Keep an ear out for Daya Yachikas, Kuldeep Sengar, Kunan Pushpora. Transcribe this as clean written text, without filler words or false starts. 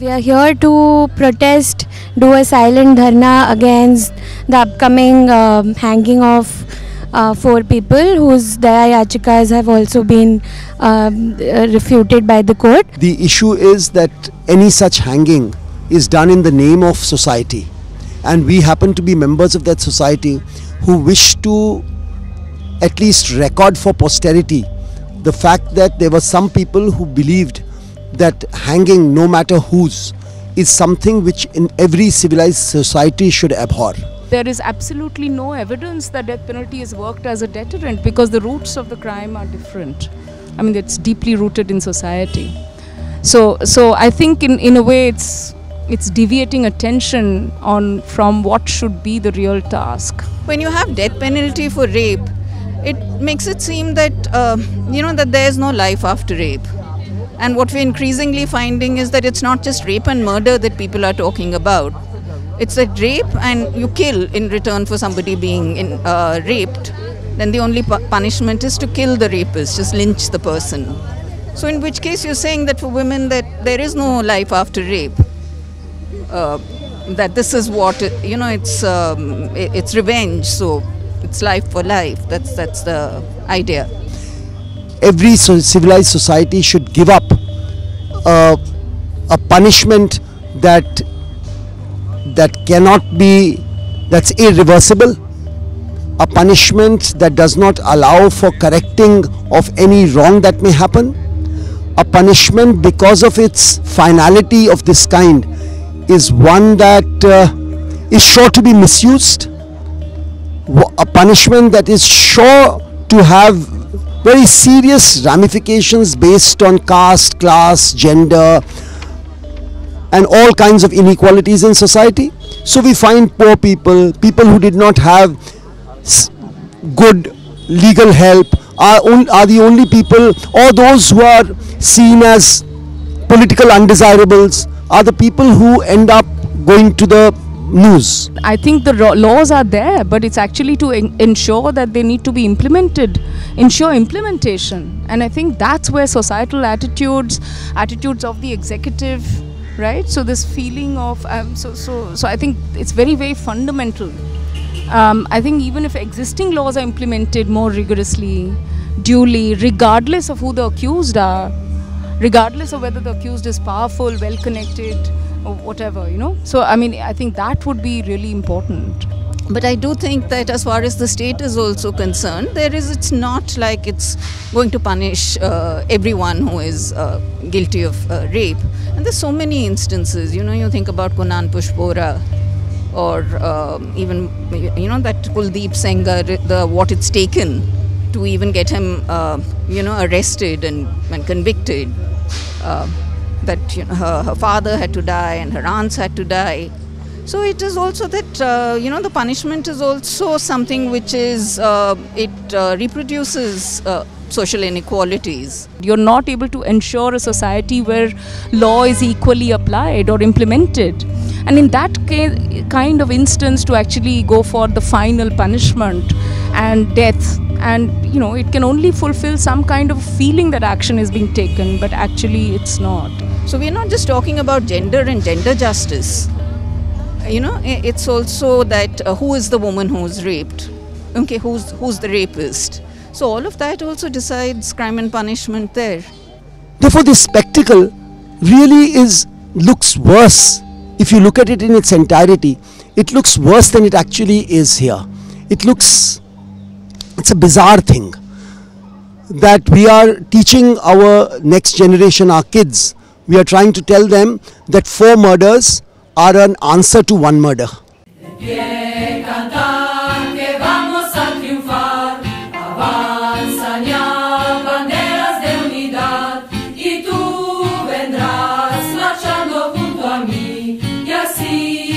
We are here to protest, do a silent dharna against the upcoming hanging of four people whose Daya Yachikas have also been refuted by the court. The issue is that any such hanging is done in the name of society, and we happen to be members of that society who wish to at least record for posterity the fact that there were some people who believed that hanging, no matter whose, is something which in every civilized society should abhor. There is absolutely no evidence that death penalty has worked as a deterrent because the roots of the crime are different. I mean, it's deeply rooted in society. So I think in a way it's deviating attention from what should be the real task. When you have death penalty for rape, it makes it seem that that there is no life after rape. And what we're increasingly finding is that it's not just rape and murder that people are talking about. It's that rape and you kill in return for somebody being raped. Then the only punishment is to kill the rapist, just lynch the person. So in which case you're saying that for women that there is no life after rape. That this is what, it's revenge, so it's life for life. That's the idea. Every civilized society should give up a punishment that's irreversible, a punishment that does not allow for correcting of any wrong that may happen. A punishment because of its finality of this kind is one that is sure to be misused, a punishment that is sure to have very serious ramifications based on caste, class, gender and all kinds of inequalities in society. So we find poor people, people who did not have good legal help are the only people, or those who are seen as political undesirables are the people who end up going to the news. I think the laws are there, but it's actually to ensure that they need to be implemented, ensure implementation. And I think that's where societal attitudes of the executive, right? So this feeling of, I think it's very, very fundamental. I think even if existing laws are implemented more rigorously, duly, regardless of who the accused are, regardless of whether the accused is powerful, well-connected, or whatever, So, I mean, I think that would be really important. But I do think that as far as the state is also concerned, it's not like it's going to punish everyone who is guilty of rape. And there's so many instances, you think about Kunan Pushpora, or even, that Kuldeep Sengar, what it's taken to even get him, arrested and convicted. That her father had to die and her aunts had to die. So it is also that, the punishment is also something which is, reproduces social inequalities. You're not able to ensure a society where law is equally applied or implemented. And in that kind of instance, to actually go for the final punishment and death, and it can only fulfill some kind of feeling that action is being taken, but actually it's not. So we're not just talking about gender and gender justice. It's also that who is the woman who's raped? Okay, who's the rapist? So all of that also decides crime and punishment there. Therefore this spectacle really looks worse. If you look at it in its entirety, it looks worse than it actually is here. It's a bizarre thing that we are teaching our next generation, our kids. We are trying to tell them that 4 murders are an answer to 1 murder. Yasi.